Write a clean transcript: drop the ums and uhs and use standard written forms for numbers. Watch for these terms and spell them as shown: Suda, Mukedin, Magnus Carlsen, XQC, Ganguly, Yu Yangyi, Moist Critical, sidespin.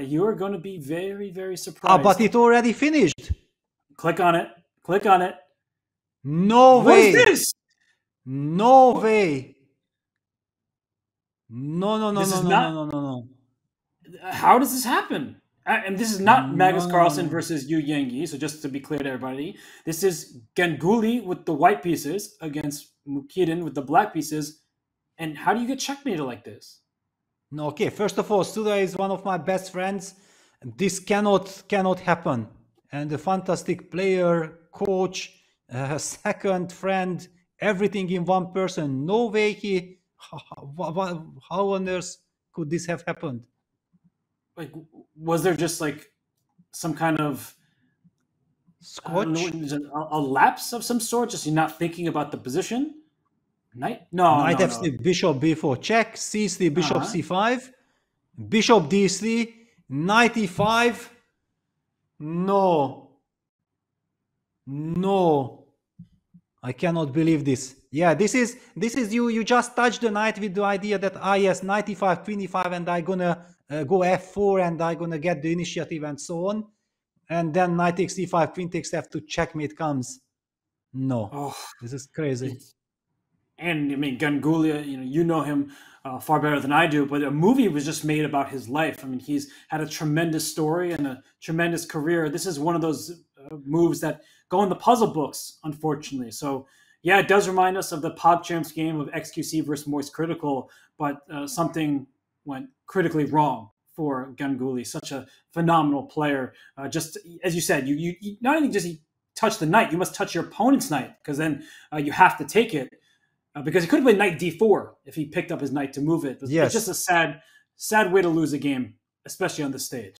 You're going to be very, very surprised. But it already finished. Click on it. Click on it. No way. What is this? No way. No. How does this happen? And this is not Magnus Carlsen versus Yu Yangyi. So just to be clear to everybody, this is Ganguly with the white pieces against Mukedin with the black pieces. And how do you get checkmated like this? No, okay. First of all, Suda is one of my best friends. This cannot happen. And a fantastic player, coach, second friend, everything in one person. No way he. How on earth could this have happened? Like, was there just like some kind of scotch, a lapse of some sort? Just you're not thinking about the position. Knight? No, knight no, f3, no. Bishop b4, check, c3, bishop c5, bishop d3, knight e5. No, I cannot believe this. Yeah, this is you just touched the knight with the idea that yes, knight e5, queen e5, and I gonna go f4 and I gonna get the initiative and so on, and then knight takes e5, queen takes f2, checkmate comes. No, this is crazy. And I mean, Ganguly, you know him far better than I do, but a movie was just made about his life. I mean, he's had a tremendous story and a tremendous career. This is one of those moves that go in the puzzle books, unfortunately. So yeah, it does remind us of the Pop Champs game of XQC versus Moist Critical, but something went critically wrong for Ganguly, such a phenomenal player. Just as you said, you not only just touch the knight, you must touch your opponent's knight, because then you have to take it. Because he could have played knight d4 if he picked up his knight to move it. Yes. It's just a sad way to lose a game, especially on this stage.